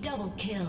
Double kill.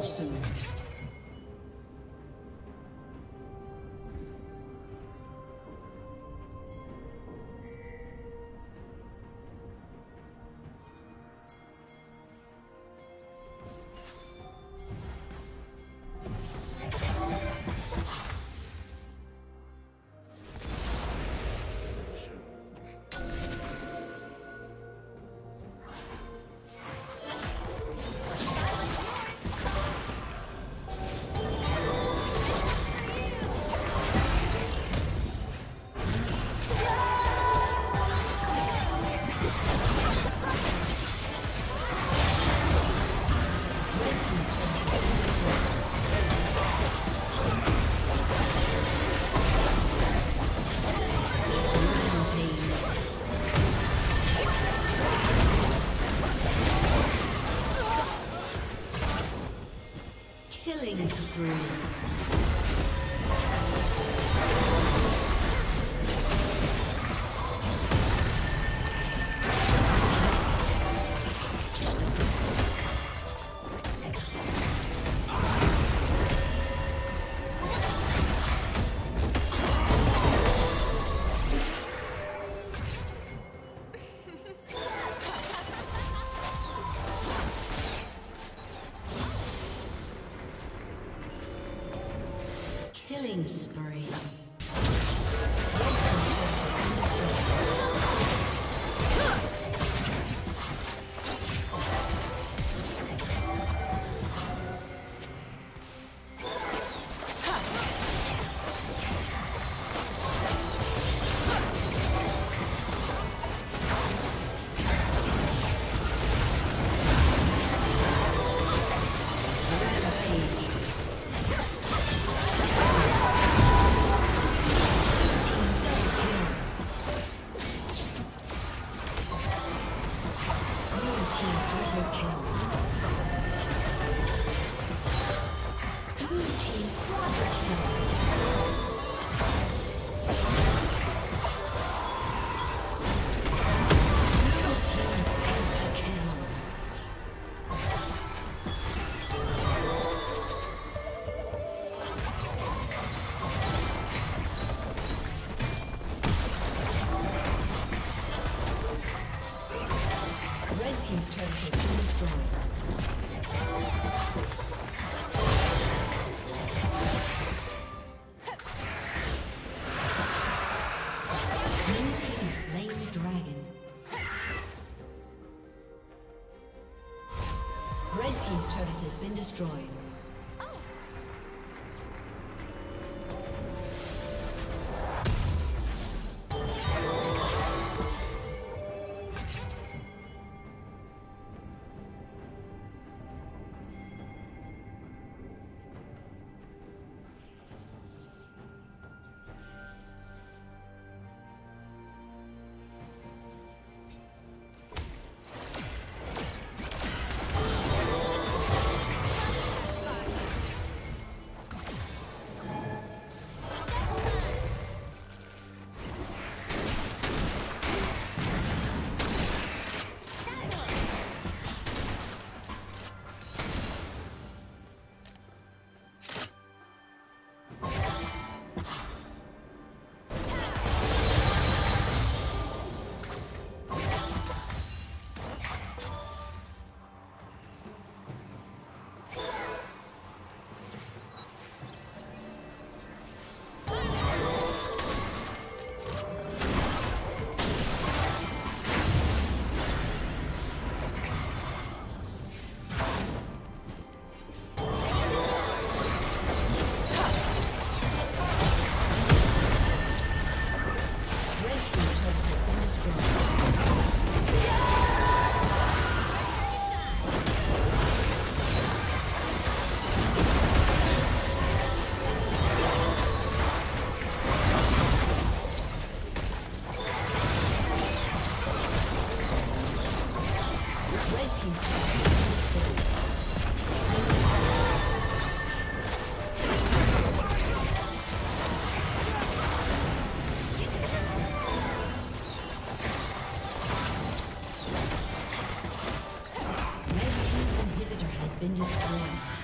Soon. Destroyed. been destroyed.